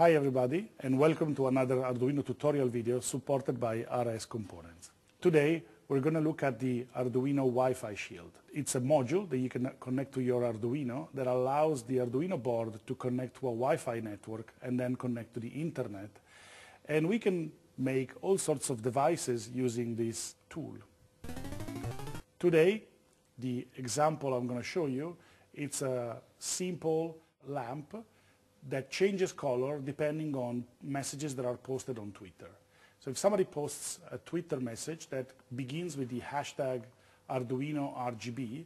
Hi everybody, and welcome to another Arduino tutorial video supported by RS Components. Today we're going to look at the Arduino Wi-Fi Shield. It's a module that you can connect to your Arduino that allows the Arduino board to connect to a Wi-Fi network and then connect to the internet. And we can make all sorts of devices using this tool. Today, the example I'm going to show you, it's a simple lamp that changes color depending on messages that are posted on Twitter. So if somebody posts a Twitter message that begins with the hashtag arduinoRGB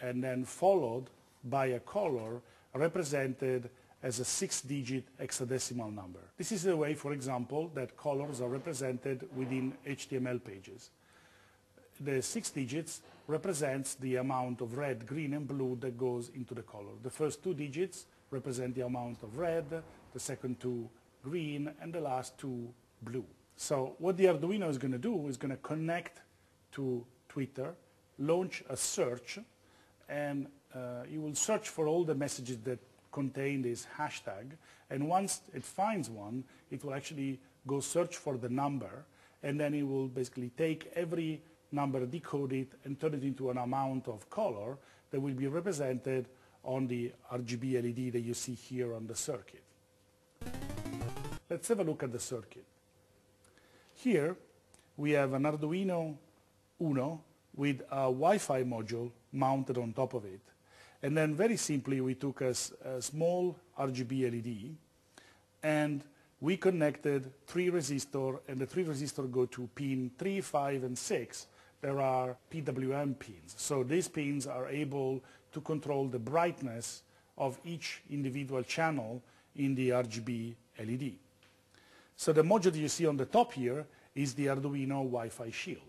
and then followed by a color represented as a 6-digit hexadecimal number. This is the way, for example, that colors are represented within HTML pages. The 6 digits represents the amount of red, green, and blue that goes into the color. The first 2 digits represent the amount of red, the second 2 green, and the last 2 blue. So what the Arduino is going to do is going to connect to Twitter, launch a search, and you will search for all the messages that contain this hashtag, and once it finds one, it will actually go search for the number, and then it will basically take every number, decode it, and turn it into an amount of color that will be represented on the RGB LED that you see here on the circuit. Let's have a look at the circuit. Here we have an Arduino Uno with a Wi-Fi module mounted on top of it. And then very simply we took a small RGB LED and we connected 3 resistors, and the 3 resistors go to pin 3, 5, and 6. There are PWM pins. So these pins are able to control the brightness of each individual channel in the RGB LED. So the module that you see on the top here is the Arduino Wi-Fi Shield.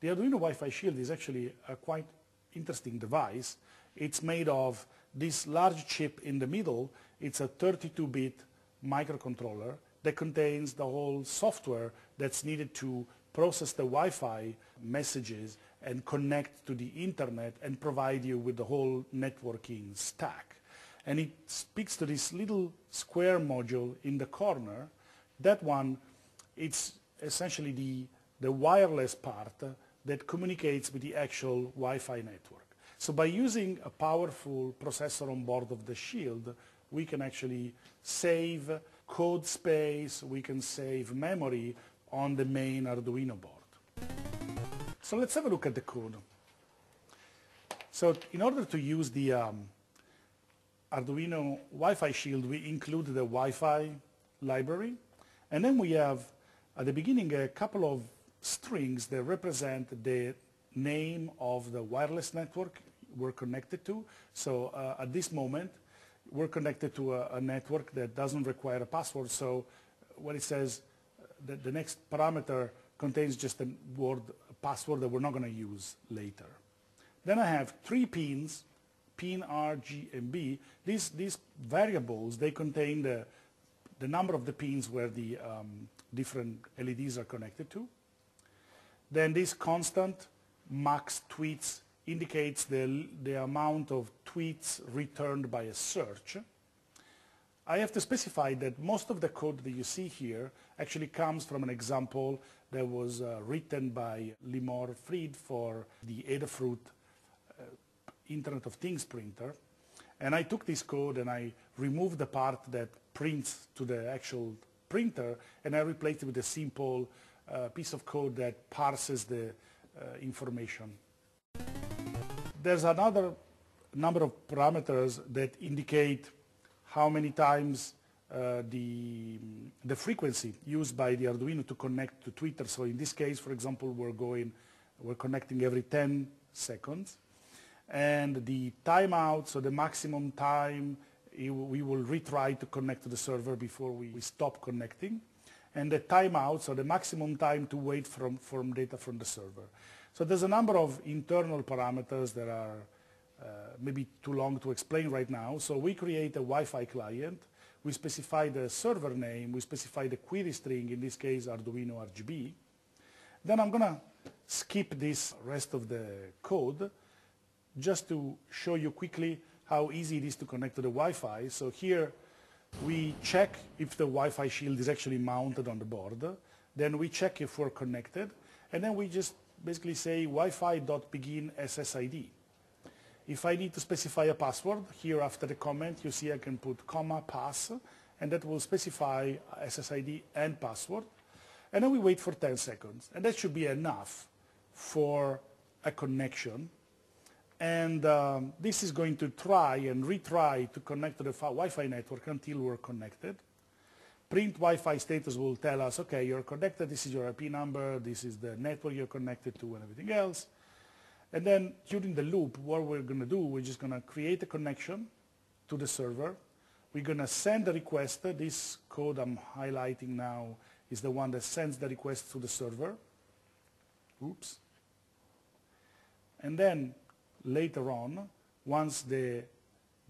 The Arduino Wi-Fi Shield is actually a quite interesting device. It's made of this large chip in the middle. It's a 32-bit microcontroller that contains the whole software that's needed to process the Wi-Fi messages and connect to the internet and provide you with the whole networking stack. And it speaks to this little square module in the corner. That one, it's essentially the wireless part that communicates with the actual Wi-Fi network. So by using a powerful processor on board of the Shield, we can actually save code space, we can save memory on the main Arduino board. So let's have a look at the code. So in order to use the Arduino Wi-Fi Shield, we include the Wi-Fi library, and then we have at the beginning a couple of strings that represent the name of the wireless network we're connected to. So at this moment we're connected to a network that doesn't require a password, so when it says that the next parameter contains just a word, a password that we're not going to use later. Then I have 3 pins, pin R, G, and B. These variables, they contain the number of the pins where the different LEDs are connected to. Then this constant max tweets indicates the amount of tweets returned by a search. I have to specify that most of the code that you see here actually comes from an example that was written by Limor Fried for the Adafruit Internet of Things printer. And I took this code and I removed the part that prints to the actual printer, and I replaced it with a simple piece of code that parses the information. There's another number of parameters that indicate how many times the frequency used by the Arduino to connect to Twitter. So in this case, for example, we're connecting every 10 seconds. And the timeout, so the maximum time we will retry to connect to the server before we stop connecting. And the timeout, so the maximum time to wait from data from the server. So there's a number of internal parameters that are maybe too long to explain right now. So we create a Wi-Fi client, we specify the server name, we specify the query string, in this case Arduino RGB. Then I'm going to skip this rest of the code just to show you quickly how easy it is to connect to the Wi-Fi. So here We check if the Wi-Fi shield is actually mounted on the board. Then we check if we're connected. And then we just basically say Wi-Fi.begin SSID. If I need to specify a password, here after the comment, you see I can put comma pass, and that will specify SSID and password. And then we wait for 10 seconds. And that should be enough for a connection. And this is going to try and retry to connect to the Wi-Fi network until we're connected. Print Wi-Fi status will tell us, okay, you're connected, this is your IP number, this is the network you're connected to, and everything else. And then during the loop, what we're going to do, we're just going to create a connection to the server. We're going to send a request. This code I'm highlighting now is the one that sends the request to the server. Oops. And then later on, once the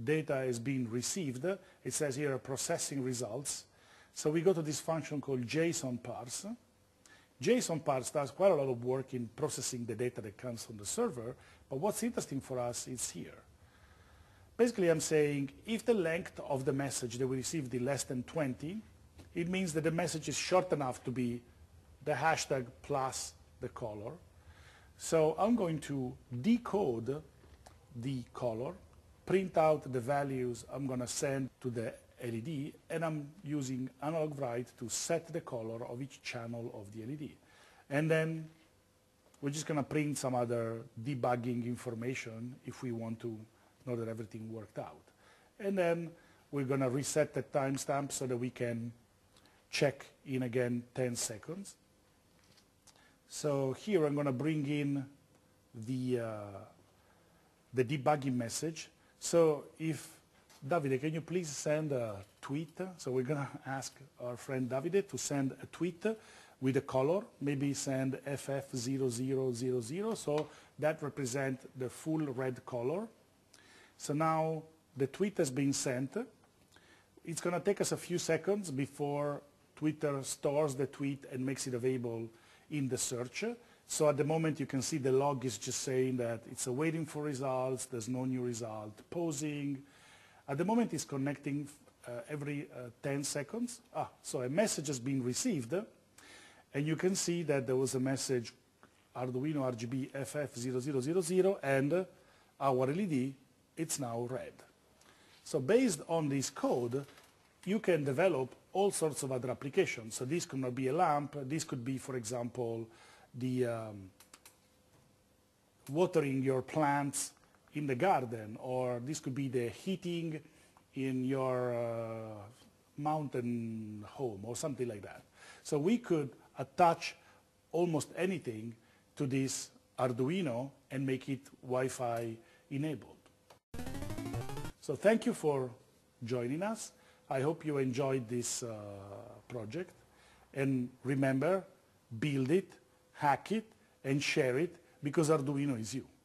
data is being received, it says here processing results. So we go to this function called JSON parse. JSON parse does quite a lot of work in processing the data that comes from the server, but what's interesting for us is here. Basically, I'm saying if the length of the message that we received is less than 20, it means that the message is short enough to be the hashtag plus the color. So I'm going to decode the color, print out the values I'm going to send to the LED, and I'm using analog write to set the color of each channel of the LED. And then we're just going to print some other debugging information if we want to know that everything worked out. And then we're going to reset the timestamp so that we can check in again 10 seconds. So here I'm going to bring in the debugging message. So if Davide, can you please send a tweet? So we're going to ask our friend Davide to send a tweet with a color, maybe send FF0000, so that represents the full red color. So now the tweet has been sent. It's going to take us a few seconds before Twitter stores the tweet and makes it available in the search. So at the moment you can see the log is just saying that it's awaiting for results, there's no new result, pausing. At the moment it's connecting every 10 seconds. So a message has been received, and you can see that there was a message Arduino RGB FF0000, and our LED, it's now red. So based on this code, you can develop all sorts of other applications. So this could not be a lamp. This could be, for example, the watering your plants in the garden, or this could be the heating in your mountain home or something like that. So we could attach almost anything to this Arduino and make it Wi-Fi enabled. So thank you for joining us. I hope you enjoyed this project, and remember, build it, hack it, and share it, because Arduino is you.